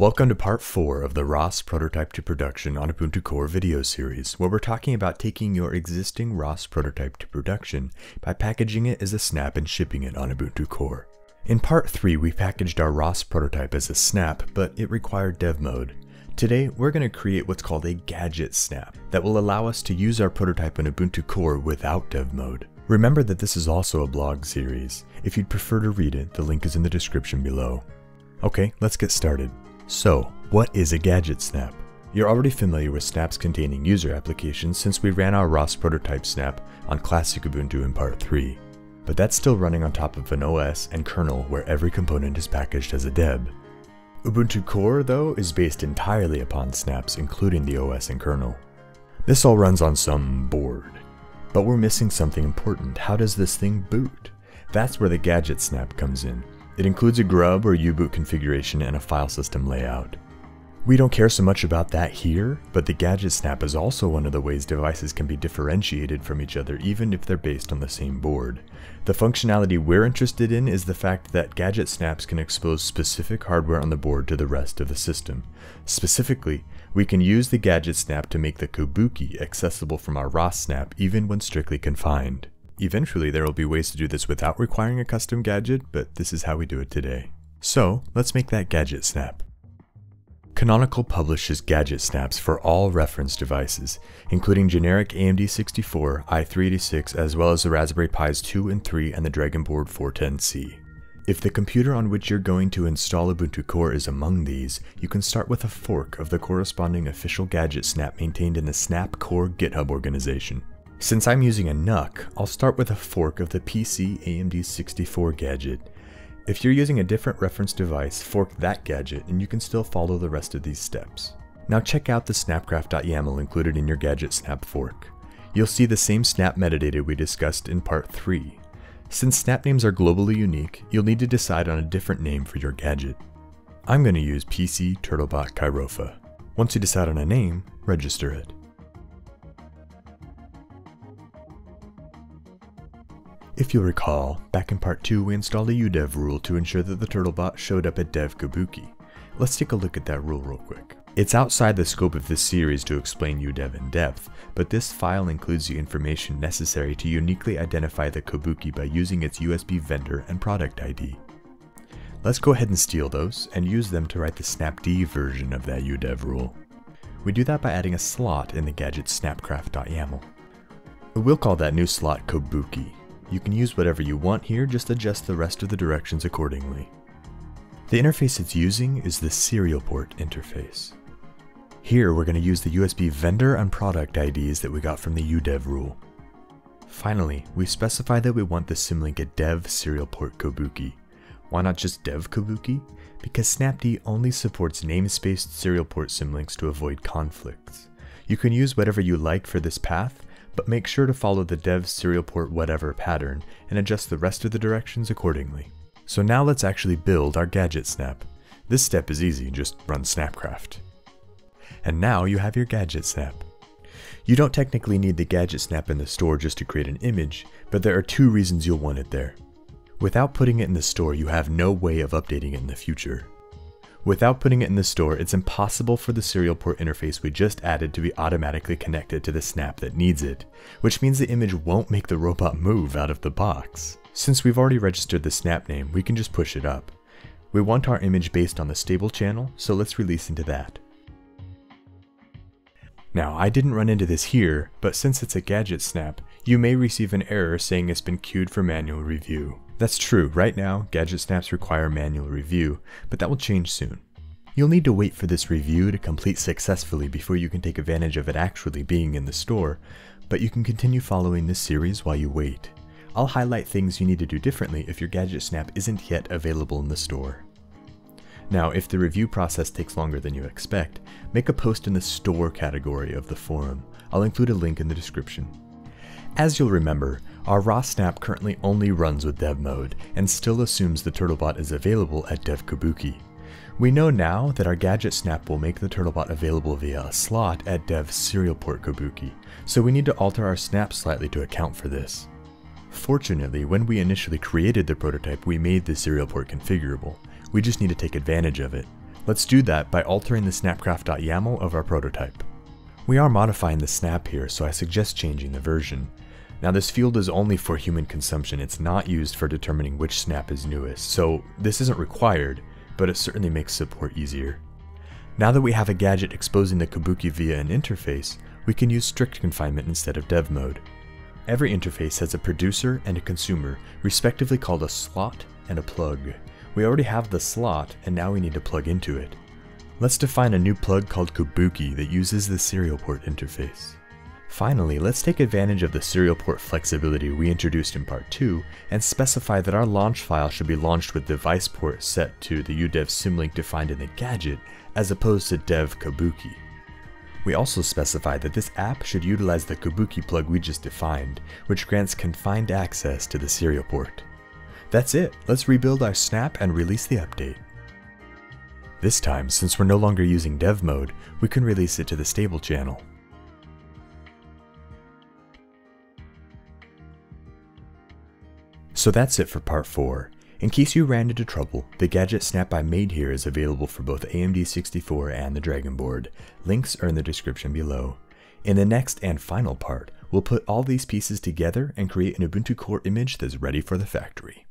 Welcome to part 4 of the ROS prototype to production on Ubuntu Core video series, where we're talking about taking your existing ROS prototype to production by packaging it as a snap and shipping it on Ubuntu Core. In part 3, we packaged our ROS prototype as a snap, but it required dev mode. Today, we're going to create what's called a gadget snap that will allow us to use our prototype on Ubuntu Core without dev mode. Remember that this is also a blog series. If you'd prefer to read it, the link is in the description below. Okay, let's get started. So, what is a gadget snap? You're already familiar with snaps containing user applications since we ran our ROS prototype snap on classic Ubuntu in part 3. But that's still running on top of an OS and kernel where every component is packaged as a deb. Ubuntu Core, though, is based entirely upon snaps, including the OS and kernel. This all runs on some board. But we're missing something important. How does this thing boot? That's where the gadget snap comes in. It includes a grub or u-boot configuration and a file system layout. We don't care so much about that here, but the gadget snap is also one of the ways devices can be differentiated from each other even if they're based on the same board. The functionality we're interested in is the fact that gadget snaps can expose specific hardware on the board to the rest of the system. Specifically, we can use the gadget snap to make the Kobuki accessible from our ROS snap even when strictly confined. Eventually, there will be ways to do this without requiring a custom gadget, but this is how we do it today. So, let's make that gadget snap. Canonical publishes gadget snaps for all reference devices, including generic AMD64, i386, as well as the Raspberry Pis 2 and 3 and the Dragonboard 410c. If the computer on which you're going to install Ubuntu Core is among these, you can start with a fork of the corresponding official gadget snap maintained in the Snap Core GitHub organization. Since I'm using a NUC, I'll start with a fork of the PC-AMD64 gadget. If you're using a different reference device, fork that gadget and you can still follow the rest of these steps. Now check out the snapcraft.yaml included in your gadget snap fork. You'll see the same snap metadata we discussed in part 3. Since snap names are globally unique, you'll need to decide on a different name for your gadget. I'm going to use PC-Turtlebot-Kyrofa. Once you decide on a name, register it. If you'll recall, back in part 2 we installed a udev rule to ensure that the TurtleBot showed up at dev Kobuki. Let's take a look at that rule real quick. It's outside the scope of this series to explain udev in depth, but this file includes the information necessary to uniquely identify the Kobuki by using its USB vendor and product ID. Let's go ahead and steal those and use them to write the snapd version of that udev rule. We do that by adding a slot in the gadget snapcraft.yaml. We'll call that new slot Kobuki. You can use whatever you want here, just adjust the rest of the directions accordingly. The interface it's using is the serial port interface. Here we're going to use the USB vendor and product IDs that we got from the udev rule. Finally, we specify that we want the symlink at dev serial port Kobuki. Why not just dev Kobuki? Because snapd only supports namespaced serial port symlinks to avoid conflicts. You can use whatever you like for this path, but make sure to follow the dev serial port whatever pattern and adjust the rest of the directions accordingly. So now let's actually build our gadget snap. This step is easy, just run snapcraft. And now you have your gadget snap. You don't technically need the gadget snap in the store just to create an image, but there are two reasons you'll want it there. Without putting it in the store, you have no way of updating it in the future. Without putting it in the store, it's impossible for the serial port interface we just added to be automatically connected to the snap that needs it, which means the image won't make the robot move out of the box. Since we've already registered the snap name, we can just push it up. We want our image based on the stable channel, so let's release into that. Now, I didn't run into this here, but since it's a gadget snap, you may receive an error saying it's been queued for manual review. That's true, right now, gadget snaps require manual review, but that will change soon. You'll need to wait for this review to complete successfully before you can take advantage of it actually being in the store, but you can continue following this series while you wait. I'll highlight things you need to do differently if your gadget snap isn't yet available in the store. Now, if the review process takes longer than you expect, make a post in the store category of the forum. I'll include a link in the description. As you'll remember, our ROS snap currently only runs with dev mode, and still assumes the TurtleBot is available at dev Kobuki. We know now that our gadget snap will make the TurtleBot available via a slot at dev serial port Kobuki, so we need to alter our snap slightly to account for this. Fortunately, when we initially created the prototype, we made the serial port configurable. We just need to take advantage of it. Let's do that by altering the snapcraft.yaml of our prototype. We are modifying the snap here, so I suggest changing the version. Now this field is only for human consumption, it's not used for determining which snap is newest, so this isn't required, but it certainly makes support easier. Now that we have a gadget exposing the Kobuki via an interface, we can use strict confinement instead of dev mode. Every interface has a producer and a consumer, respectively called a slot and a plug. We already have the slot, and now we need to plug into it. Let's define a new plug called Kobuki that uses the serial port interface. Finally, let's take advantage of the serial port flexibility we introduced in part 2 and specify that our launch file should be launched with device port set to the udev symlink defined in the gadget as opposed to dev Kobuki. We also specify that this app should utilize the Kobuki plug we just defined, which grants confined access to the serial port. That's it, let's rebuild our snap and release the update. This time, since we're no longer using dev mode, we can release it to the stable channel. So that's it for part 4. In case you ran into trouble, the gadget snap I made here is available for both AMD64 and the Dragonboard. Links are in the description below. In the next and final part, we'll put all these pieces together and create an Ubuntu Core image that's ready for the factory.